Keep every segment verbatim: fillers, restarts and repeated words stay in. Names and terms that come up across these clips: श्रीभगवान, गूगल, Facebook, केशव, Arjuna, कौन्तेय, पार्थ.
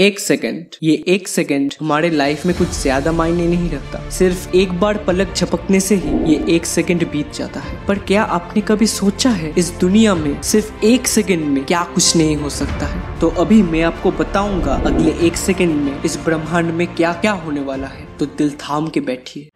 एक सेकंड, ये एक सेकंड हमारे लाइफ में कुछ ज्यादा मायने नहीं रखता। सिर्फ एक बार पलक झपकने से ही ये एक सेकंड बीत जाता है। पर क्या आपने कभी सोचा है इस दुनिया में सिर्फ एक सेकंड में क्या कुछ नहीं हो सकता है? तो अभी मैं आपको बताऊंगा अगले एक सेकंड में इस ब्रह्मांड में क्या क्या होने वाला है। तो दिल थाम के बैठिए।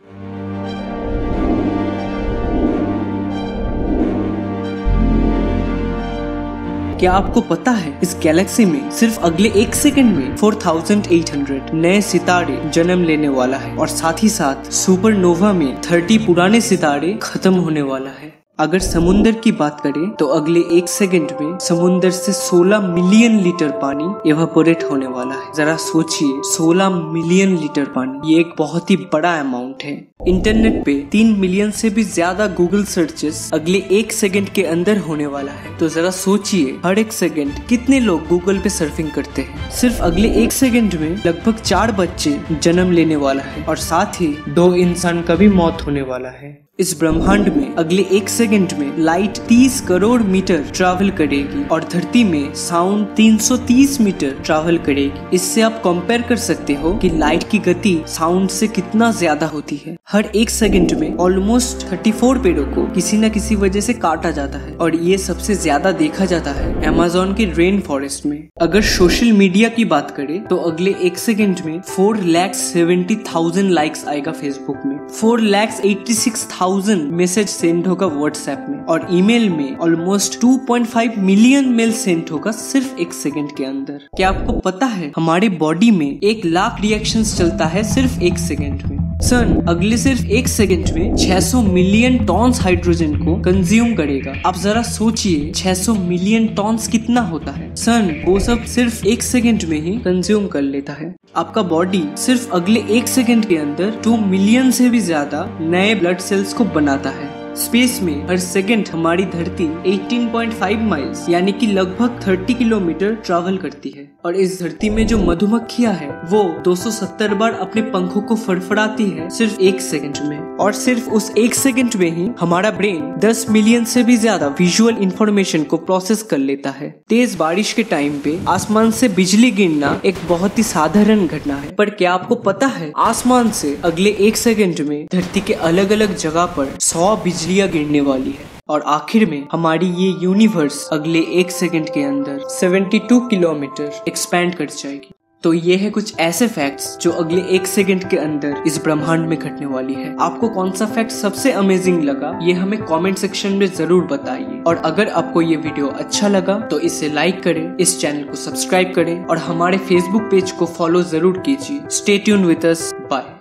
क्या आपको पता है इस गैलेक्सी में सिर्फ अगले एक सेकंड में फोर थाउजेंड एट हंड्रेड नए सितारे जन्म लेने वाला है और साथ ही साथ सुपरनोवा में थर्टी पुराने सितारे खत्म होने वाला है। अगर समुद्र की बात करें तो अगले एक सेकंड में समुद्र से सोलह मिलियन लीटर पानी एवापोरेट होने वाला है। जरा सोचिए, सोलह मिलियन लीटर पानी, ये एक बहुत ही बड़ा अमाउंट है। इंटरनेट पे तीन मिलियन से भी ज्यादा गूगल सर्चेस अगले एक सेकंड के अंदर होने वाला है। तो जरा सोचिए, हर एक सेकंड कितने लोग गूगल पे सर्फिंग करते हैं। सिर्फ अगले एक सेकंड में लगभग चार बच्चे जन्म लेने वाला है और साथ ही दो इंसान का भी मौत होने वाला है। इस ब्रह्मांड में अगले एक सेकंड में लाइट तीस करोड़ मीटर ट्रैवल करेगी और धरती में साउंड तीन सौ तीस मीटर ट्रैवल करेगी। इससे आप कंपेयर कर सकते हो कि लाइट की गति साउंड से कितना ज्यादा होती है। हर एक सेकंड में ऑलमोस्ट चौंतीस पेड़ों को किसी न किसी वजह से काटा जाता है और ये सबसे ज्यादा देखा जाता है अमेज़न के रेन फॉरेस्ट में। अगर सोशल मीडिया की बात करें तो अगले एक सेकंड में four lakhs seventy thousand likes आएगा फेसबुक में, four lakhs eighty six thousand message send होगा व्हाट्सएप में और ईमेल में almost two point five million mail send होगा सिर्फ एक सेकंड के अंदर। क्या आपको पता है हमारे बॉडी में एक लाख रिएक्शंस चलता है सिर्फ एक सेकंड में? सन अगले सिर्फ एक सेकंड में छह सौ मिलियन टॉन्स हाइड्रोजन को कंज्यूम करेगा। आप जरा सोचिए, छह सौ मिलियन टॉन्स कितना होता है। सन वो सब सिर्फ एक सेकंड में ही कंज्यूम कर लेता है। आपका बॉडी सिर्फ अगले एक सेकंड के अंदर दो मिलियन से भी ज्यादा नए ब्लड सेल्स को बनाता है। स्पेस में हर सेकंड हमारी धरती अठारह पॉइंट फाइव माइल्स यानी कि लगभग तीस किलोमीटर ट्रैवल करती है और इस धरती में जो मधुमक्खियां हैं वो दो सौ सत्तर बार अपने पंखों को फड़फड़ाती है सिर्फ एक सेकंड में। और सिर्फ उस एक सेकंड में ही हमारा ब्रेन दस मिलियन से भी ज्यादा विजुअल इंफॉर्मेशन को प्रोसेस कर लेता है। तेज बारिश के टाइम पे आसमान से बिजली गिरना एक बहुत ही साधारण घटना है, पर क्या आपको पता है आसमान से अगले एक सेकंड में धरती के अलग अलग जगह पर सौ बिजलियां गिरने वाली है और आखिर में हमारी ये यूनिवर्स अगले एक सेकंड के अंदर बहत्तर किलोमीटर एक्सपैंड कर जाएगी। तो ये है कुछ ऐसे फैक्ट्स जो अगले एक सेकंड के अंदर इस ब्रह्मांड में घटने वाली है। आपको कौन सा फैक्ट सबसे अमेजिंग लगा ये हमें कमेंट सेक्शन में जरूर बताइए। और अगर आपको ये वीडियो अच्छा लगा तो इसे लाइक करें, इस चैनल को सब्सक्राइब करें और हमारे फेसबुक पेज को फॉलो जरूर कीजिए। Stay tune with us. Bye.